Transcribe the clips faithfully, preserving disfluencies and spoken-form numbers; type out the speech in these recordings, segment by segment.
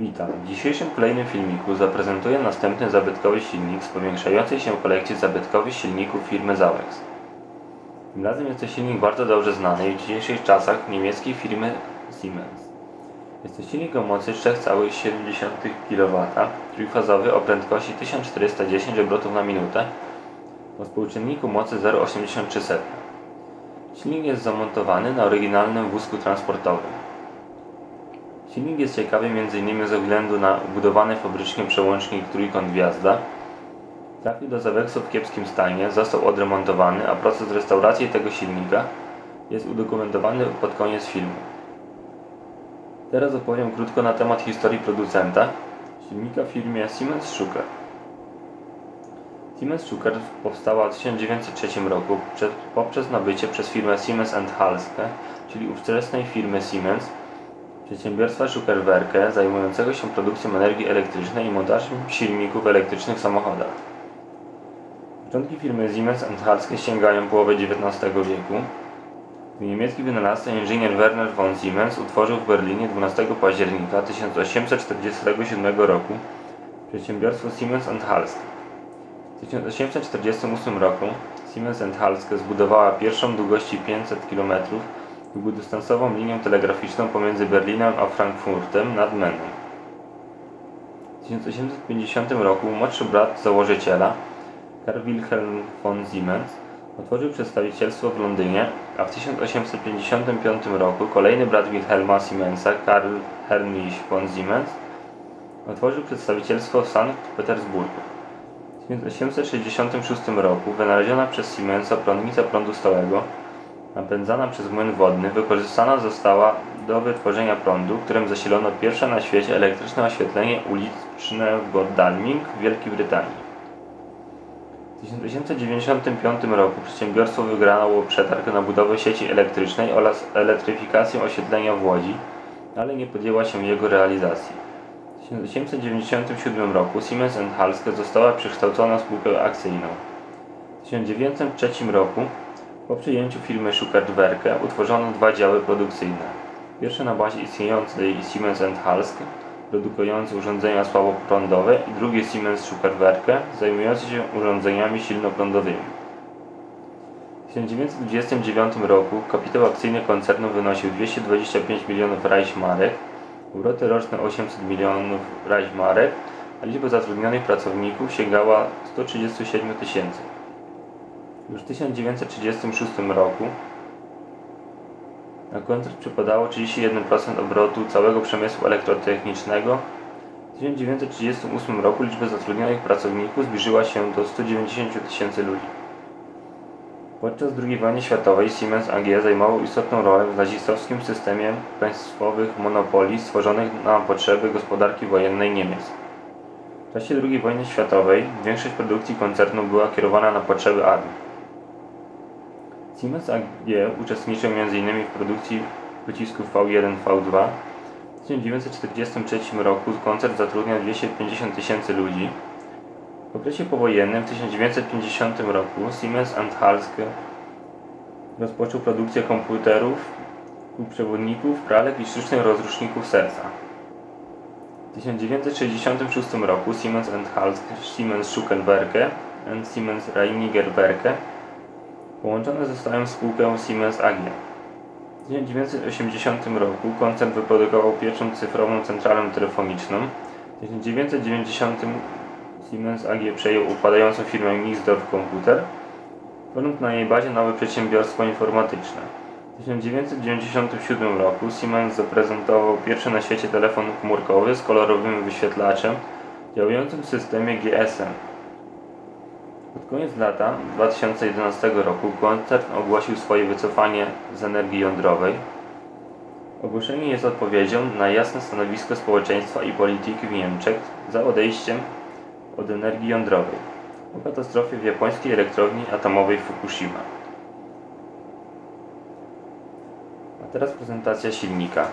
Witam. W dzisiejszym kolejnym filmiku zaprezentuję następny zabytkowy silnik z powiększającej się kolekcji zabytkowych silników firmy ZAWEX. Tym razem jest to silnik bardzo dobrze znany w dzisiejszych czasach niemieckiej firmy Siemens. Jest to silnik o mocy trzy przecinek siedem kilowatta, trójfazowy o prędkości tysiąc czterysta dziesięć obrotów na minutę o współczynniku mocy zero przecinek osiemdziesiąt trzy setnych. Silnik jest zamontowany na oryginalnym wózku transportowym. Silnik jest ciekawy między innymi ze względu na budowany fabrycznie przełącznik trójkąt gwiazda. Trafił do ZAWEX-u w kiepskim stanie, został odremontowany, a proces restauracji tego silnika jest udokumentowany pod koniec filmu. Teraz opowiem krótko na temat historii producenta silnika w firmie Siemens Schuckert. Siemens Schuckert powstała w tysiąc dziewięćset trzecim roku poprzez nabycie przez firmę Siemens Enthalske, czyli ówczesnej firmy Siemens, przedsiębiorstwa Schuckertwerke zajmującego się produkcją energii elektrycznej i montażem silników elektrycznych w samochodach. Początki firmy Siemens Enthalske sięgają połowy dziewiętnastego wieku. Niemiecki wynalazca inżynier Werner von Siemens utworzył w Berlinie dwunastego października tysiąc osiemset czterdziestego siódmego roku przedsiębiorstwo Siemens Enthalske. W tysiąc osiemset czterdziestym ósmym roku Siemens Enthalske zbudowała pierwszą długości pięćset kilometrów długodystansową linię telegraficzną pomiędzy Berlinem a Frankfurtem nad Menem. W tysiąc osiemset pięćdziesiątym roku młodszy brat założyciela, Carl Wilhelm von Siemens, otworzył przedstawicielstwo w Londynie, a w tysiąc osiemset pięćdziesiątym piątym roku kolejny brat Wilhelma Siemensa, Karl Hermisch von Siemens, otworzył przedstawicielstwo w Sankt Petersburgu. W tysiąc osiemset sześćdziesiątym szóstym roku wynaleziona przez Siemensa prądnica prądu stałego, napędzana przez młyn wodny, wykorzystana została do wytworzenia prądu, którym zasilono pierwsze na świecie elektryczne oświetlenie uliczne w Godalming w Wielkiej Brytanii. W tysiąc osiemset dziewięćdziesiątym piątym roku przedsiębiorstwo wygrało przetarg na budowę sieci elektrycznej oraz elektryfikację oświetlenia w Łodzi, ale nie podjęła się jego realizacji. W tysiąc osiemset dziewięćdziesiątym siódmym roku Siemens Enthalske została przekształcona w spółkę akcyjną. W tysiąc dziewięćset trzecim roku po przyjęciu firmy Schuckertwerke utworzono dwa działy produkcyjne. Pierwszy na bazie istniejącej Siemens Enthalske, produkujący urządzenia słaboprądowe, i drugie Siemens Schuckertwerke, zajmujący się urządzeniami silnoprądowymi. W tysiąc dziewięćset dwudziestym dziewiątym roku kapitał akcyjny koncernu wynosił dwieście dwadzieścia pięć milionów reichsmarek, obroty roczne osiemset milionów reichsmarek, a liczba zatrudnionych pracowników sięgała stu trzydziestu siedmiu tysięcy. Już w tysiąc dziewięćset trzydziestym szóstym roku na koncert przypadało trzydzieści jeden procent obrotu całego przemysłu elektrotechnicznego. W tysiąc dziewięćset trzydziestym ósmym roku liczba zatrudnionych pracowników zbliżyła się do stu dziewięćdziesięciu tysięcy ludzi. Podczas drugiej wojny światowej Siemens A G zajmował istotną rolę w nazistowskim systemie państwowych monopolii stworzonych na potrzeby gospodarki wojennej Niemiec. W czasie drugiej wojny światowej większość produkcji koncernu była kierowana na potrzeby armii. Siemens A G uczestniczył między innymi w produkcji pocisków V jeden V dwa. W tysiąc dziewięćset czterdziestym trzecim roku koncern zatrudniał dwieście pięćdziesiąt tysięcy ludzi. W okresie powojennym w tysiąc dziewięćset pięćdziesiątym roku Siemens Enthalske rozpoczął produkcję komputerów, półprzewodników, pralek i sztucznych rozruszników serca. W tysiąc dziewięćset sześćdziesiątym szóstym roku Siemens Enthalske, Siemens Schuckertwerke i Siemens Reinigerwerke połączone zostają w spółkę Siemens A G. W tysiąc dziewięćset osiemdziesiątym roku koncern wyprodukował pierwszą cyfrową centralę telefoniczną. W tysiąc dziewięćset dziewięćdziesiątym Siemens A G przejął upadającą firmę Mixdorf Komputer, tworząc na jej bazie nowe przedsiębiorstwo informatyczne. W tysiąc dziewięćset dziewięćdziesiątym siódmym roku Siemens zaprezentował pierwszy na świecie telefon komórkowy z kolorowym wyświetlaczem działającym w systemie G S M. Pod koniec lata dwa tysiące jedenastego roku koncern ogłosił swoje wycofanie z energii jądrowej. Ogłoszenie jest odpowiedzią na jasne stanowisko społeczeństwa i polityki w Niemczech za odejściem od energii jądrowej po katastrofie w japońskiej elektrowni atomowej Fukushima. A teraz prezentacja silnika.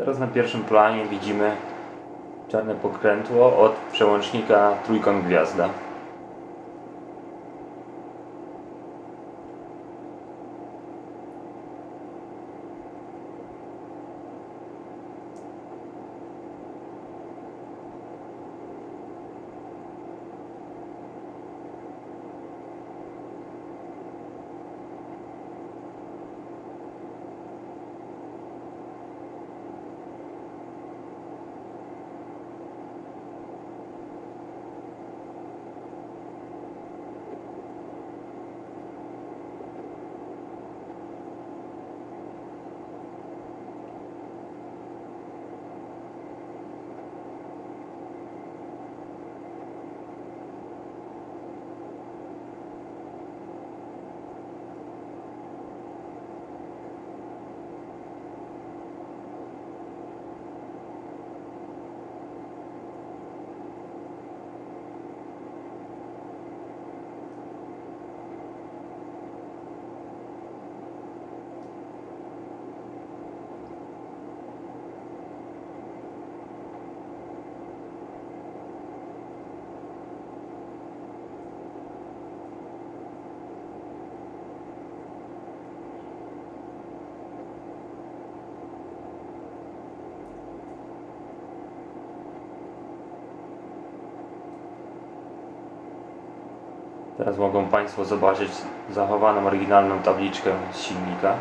Teraz na pierwszym planie widzimy czarne pokrętło od przełącznika trójkąt gwiazda. Teraz mogą Państwo zobaczyć zachowaną oryginalną tabliczkę z silnika.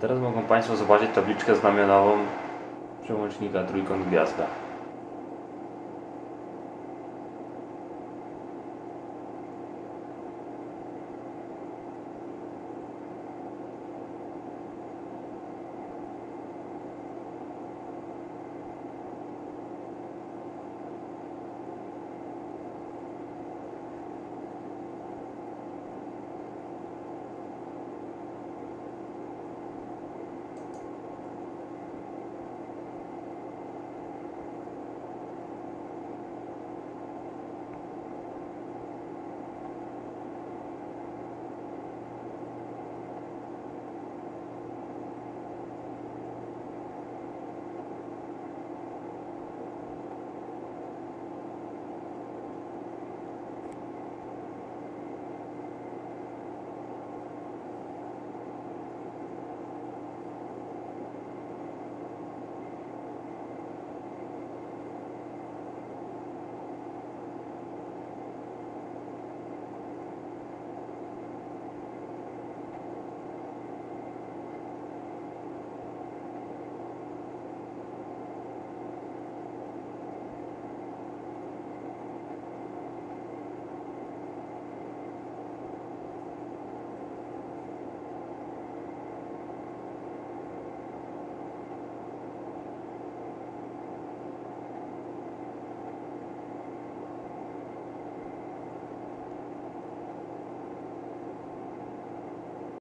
Teraz mogą Państwo zobaczyć tabliczkę znamionową przełącznika trójkąt gwiazda.